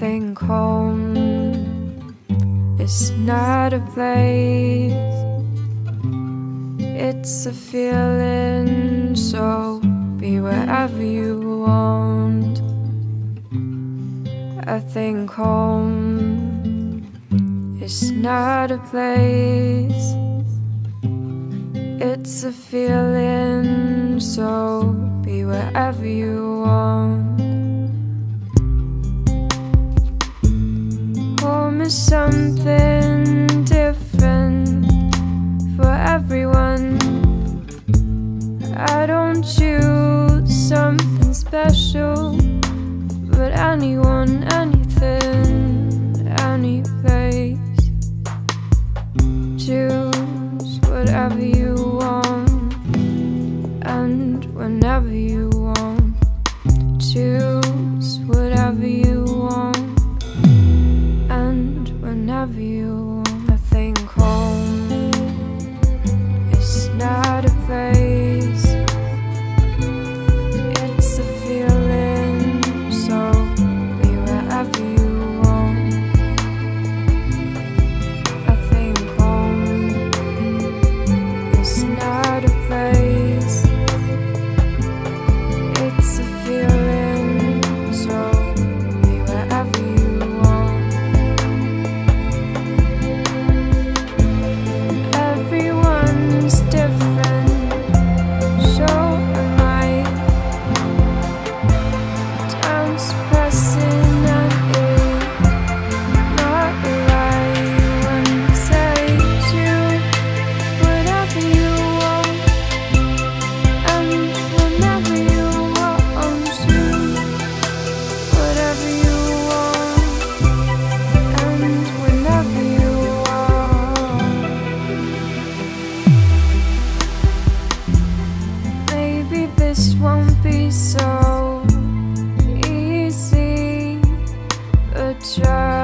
thing home. It's not a place, it's a feeling. So be wherever you want. I think home, it's not a place, it's a feeling. So be wherever you want. Home is something different for everyone. I don't choose something special, but anyone, anything, any place. Choose whatever you want and whenever you want. Choose whatever you want and whenever you want. I think home is not a place, it's a feeling. This won't be so easy, but try.